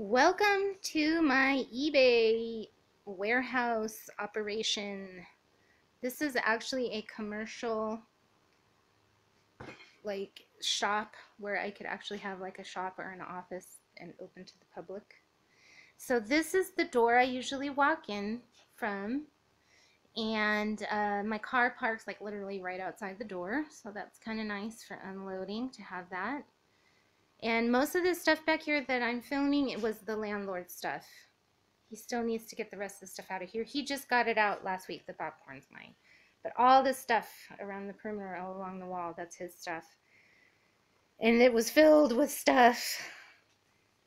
Welcome to my eBay warehouse operation. This is actually a commercial like shop where I could actually have like a shop or an office and open to the public. So this is the door I usually walk in from, and my car parks like literally right outside the door, so that's kind of nice for unloading to have that. And most of this stuff back here that I'm filming, it was the landlord stuff. He still needs to get the rest of the stuff out of here. He just got it out last week. The popcorn's mine. But all this stuff around the perimeter, all along the wall, that's his stuff. And it was filled with stuff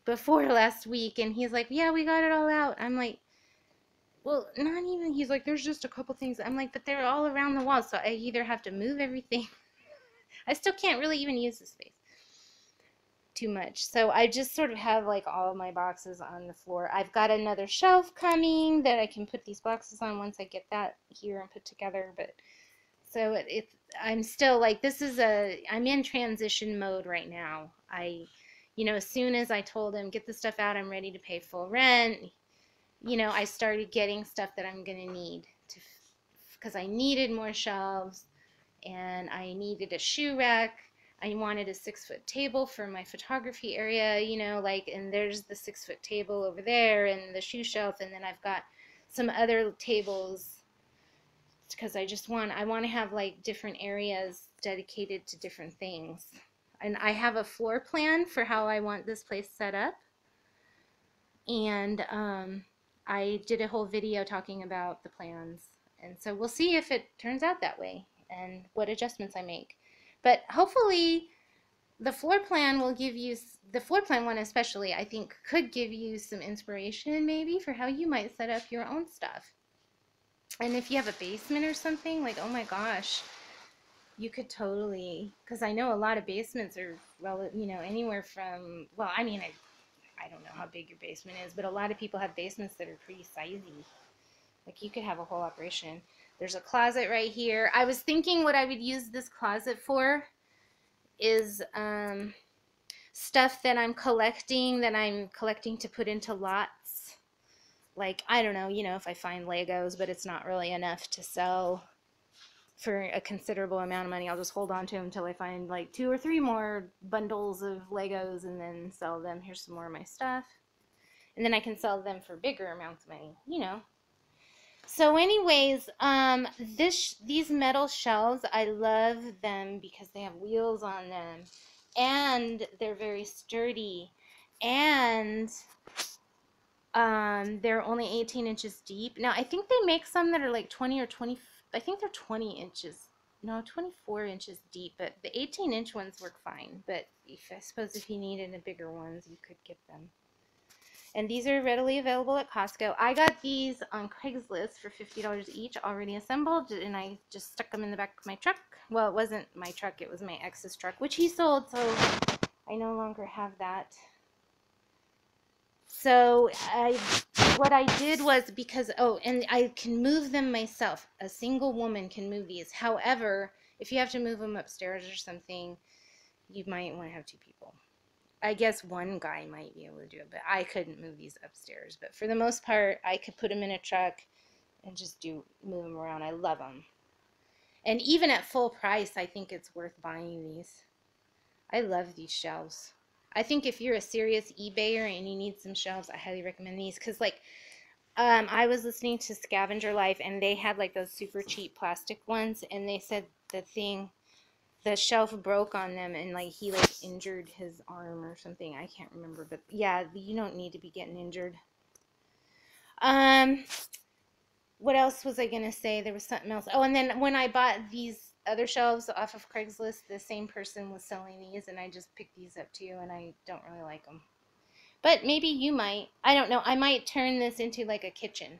before last week. And he's like, yeah, we got it all out. I'm like, well, not even. He's like, there's just a couple things. I'm like, but they're all around the wall. So I either have to move everything. I still can't really even use this space too much, so I just sort of have like all of my boxes on the floor. I've got another shelf coming that I can put these boxes on once I get that here and put together. But so I'm still like, this is I'm in transition mode right now. As soon as I told him get the stuff out, I'm ready to pay full rent. I started getting stuff that I'm gonna need because I needed more shelves, and I needed a shoe rack. I wanted a 6-foot table for my photography area, and there's the 6-foot table over there and the shoe shelf, and then I've got some other tables because I want to have like different areas dedicated to different things. And I have a floor plan for how I want this place set up, and I did a whole video talking about the plans, and so we'll see if it turns out that way and what adjustments I make. But hopefully the floor plan will give you, the floor plan one especially, I think could give you some inspiration maybe for how you might set up your own stuff. And if you have a basement or something, like, oh my gosh, you could totally, because I know a lot of basements are, anywhere from, well, I mean, I don't know how big your basement is, but a lot of people have basements that are pretty sizey. Like, you could have a whole operation. There's a closet right here. I was thinking what I would use this closet for is stuff that I'm collecting, to put into lots. Like, I don't know, if I find Legos, but it's not really enough to sell for a considerable amount of money. I'll just hold on to them until I find like 2 or 3 more bundles of Legos and then sell them. Here's some more of my stuff. And then I can sell them for bigger amounts of money, So anyways, these metal shelves, I love them because they have wheels on them, and they're very sturdy, and they're only 18 inches deep. Now, I think they make some that are like 20 or 20. I think they're 20 inches. No, 24 inches deep, but the 18-inch ones work fine. But I suppose if you needed the bigger ones, you could get them. And these are readily available at Costco. I got these on Craigslist for $50 each, already assembled, and I just stuck them in the back of my truck. Well, it wasn't my truck, it was my ex's truck, which he sold, so I no longer have that. So what I did was, because, oh, and I can move them myself. A single woman can move these. However, if you have to move them upstairs or something, you might want to have 2 people. I guess one guy might be able to do it, but I couldn't move these upstairs. But for the most part, I could put them in a truck and just move them around. I love them. And even at full price, I think it's worth buying these. I love these shelves. I think if you're a serious eBayer and you need some shelves, I highly recommend these. Because, like, I was listening to Scavenger Life, and they had, like, those super cheap plastic ones. And they said the shelf broke on them, and like he like injured his arm or something. I can't remember, but yeah, you don't need to be getting injured. What else was I gonna say? There was something else. Oh, and then when I bought these other shelves off of Craigslist, the same person was selling these, and I just picked these up too, and I don't really like them. But maybe you might. I don't know. I might turn this into like a kitchen.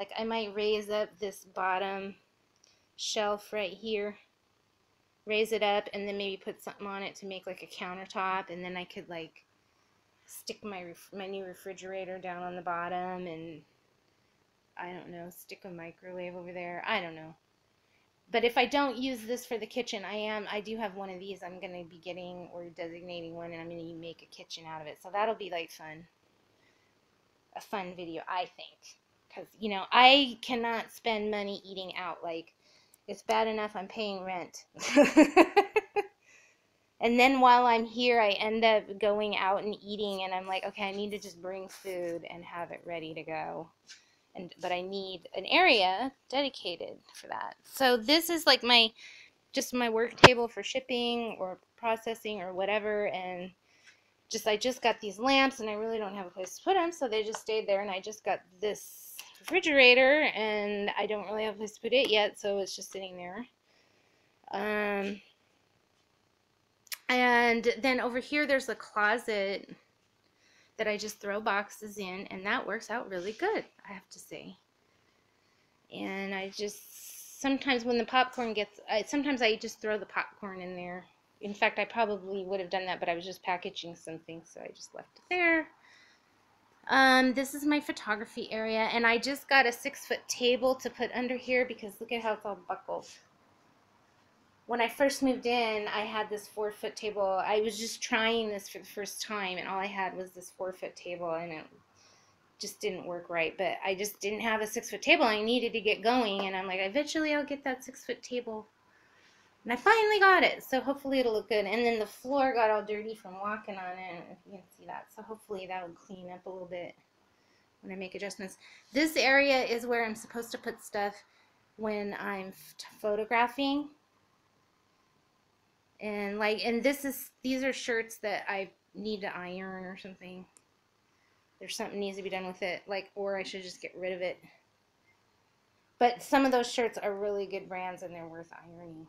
Like, I might raise up this bottom shelf right here, raise it up, and then maybe put something on it to make like a countertop, and then I could like stick my new refrigerator down on the bottom, and I don't know, stick a microwave over there. I don't know. But if I don't use this for the kitchen, I do have one of these. I'm going to be getting or designating one, and I'm going to make a kitchen out of it. So that'll be like fun. a fun video, I think. Because, you know, I cannot spend money eating out. Like, it's bad enough I'm paying rent. And then while I'm here, I end up going out and eating, and I'm like, okay, I need to just bring food and have it ready to go. But I need an area dedicated for that. So this is like my, just my work table for shipping or processing or whatever. And just, I just got these lamps and I really don't have a place to put them, so they just stayed there. And I just got this refrigerator and I don't really have a place to put it yet, so it's just sitting there. And then over here there's a closet that I just throw boxes in, and that works out really good, I have to say. And I just, sometimes when the popcorn gets, sometimes I just throw the popcorn in there. In fact, I probably would have done that, but I was just packaging something, so I just left it there. This is my photography area, and I just got a 6-foot table to put under here because look at how it's all buckled. When I first moved in, I had this 4-foot table. I was just trying this for the first time, and all I had was this 4-foot table, and it just didn't work right. But I just didn't have a 6-foot table. I needed to get going, and I'm like, eventually I'll get that 6-foot table. And I finally got it, so hopefully it'll look good. And then the floor got all dirty from walking on it, if you can see that. So hopefully that will clean up a little bit when I make adjustments. This area is where I'm supposed to put stuff when I'm photographing. And like, and this is, these are shirts that I need to iron or something. There's something needs to be done with it, like, or I should just get rid of it. But some of those shirts are really good brands and they're worth ironing.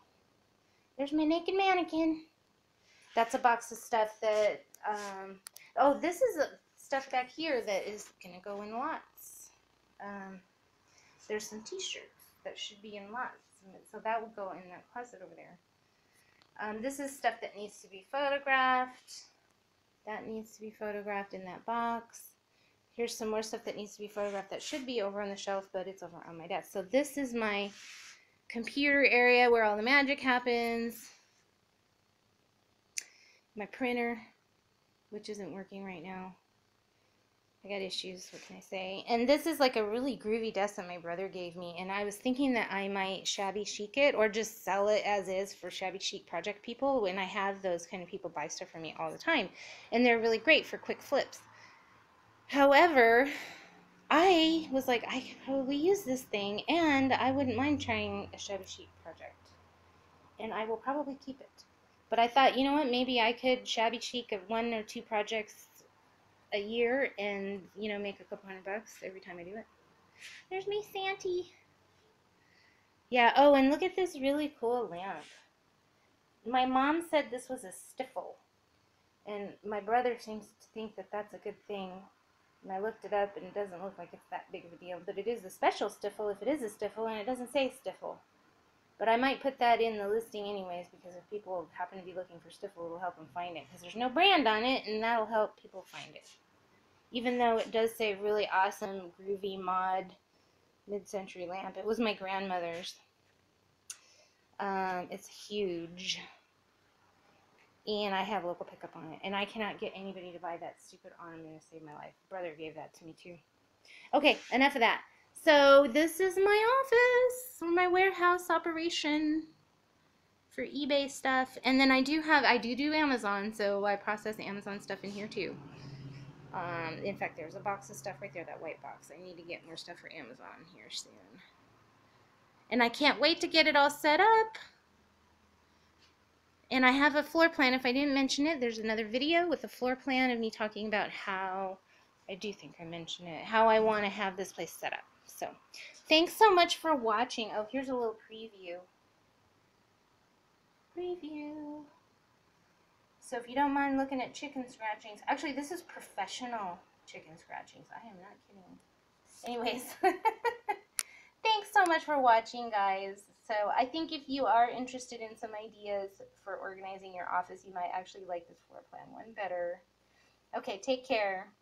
There's my naked mannequin. That's a box of stuff that, oh, this is stuff back here that is going to go in lots. There's some t-shirts that should be in lots. So that will go in that closet over there. This is stuff that needs to be photographed. That needs to be photographed in that box. Here's some more stuff that needs to be photographed that should be over on the shelf, but it's over on my desk. So this is my computer area where all the magic happens. My printer, which isn't working right now. I got issues, what can I say? And this is like a really groovy desk that my brother gave me, and I was thinking that I might shabby chic it or just sell it as is for shabby chic project people, when I have those kind of people buy stuff from me all the time, and they're really great for quick flips. However, I was like, I could probably use this thing, and I wouldn't mind trying a shabby chic project, and I will probably keep it. But I thought, you know what, maybe I could shabby chic one or two projects a year and, you know, make a couple $100 every time I do it. There's me, Santy. Yeah, oh, and look at this really cool lamp. My mom said this was a Stiffel, and my brother seems to think that that's a good thing. And I looked it up, and it doesn't look like it's that big of a deal, but it is a special Stiffel if it is a Stiffel, and it doesn't say Stiffel. But I might put that in the listing anyways, because if people happen to be looking for Stiffel, it'll help them find it, because there's no brand on it, and that'll help people find it. Even though it does say really awesome, groovy, mod, mid-century lamp. It was my grandmother's. It's huge. And I have local pickup on it. And I cannot get anybody to buy that stupid ornament to save my life. Brother gave that to me, too. Okay, enough of that. So this is my office, or my warehouse operation for eBay stuff. And then I do have, I do Amazon, so I process Amazon stuff in here too. In fact, there's a box of stuff right there, that white box. I need to get more stuff for Amazon here soon. And I can't wait to get it all set up. And I have a floor plan. If I didn't mention it, there's another video with a floor plan of me talking about how, I do think I mentioned it, how I want to have this place set up. So, thanks so much for watching. Oh, here's a little preview. Preview. So if you don't mind looking at chicken scratchings. Actually, this is professional chicken scratchings. I am not kidding. Anyways, thanks so much for watching, guys. So I think if you are interested in some ideas for organizing your office, you might actually like this floor plan one better. Okay, take care.